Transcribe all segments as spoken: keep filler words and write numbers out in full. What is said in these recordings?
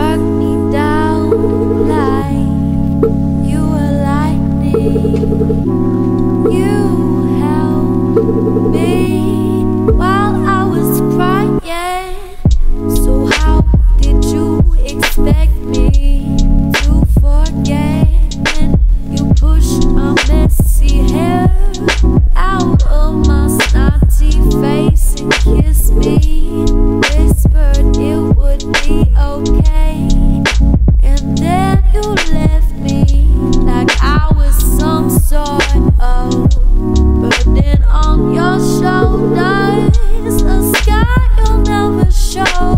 struck me down like you were lightning. You held me while I was crying. So how did you expect me to forget when you pushed my messy hair out of my snotty face and kissed me? Whispered it would be okay, and then you left me like I was some sort of burden on your shoulders, a sky you'll never show.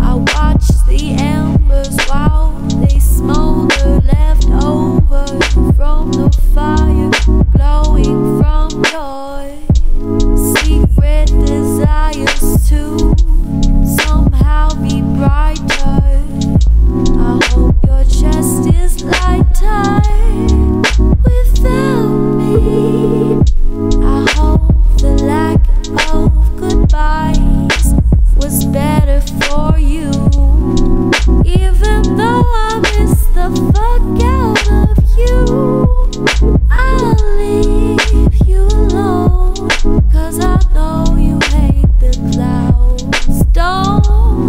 I watched the embers while they smolder, left over from the fire, glowing from your secret desires to somehow be brighter. I hope your chest is lighter without me. I hope the lack of goodbyes was better for you, even though I miss the fuck out of you. I'll leave you alone, cause I know you hate the clouds. Don't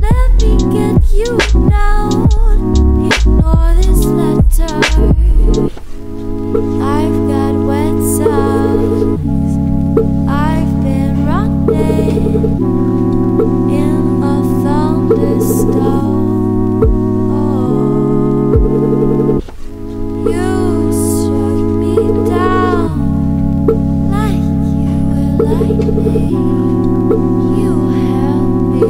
let me get you down. Ignore this letter. I've got wet socks. I've been running in a thunderstorm. You held me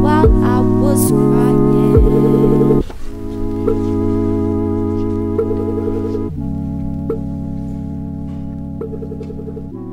while I was crying.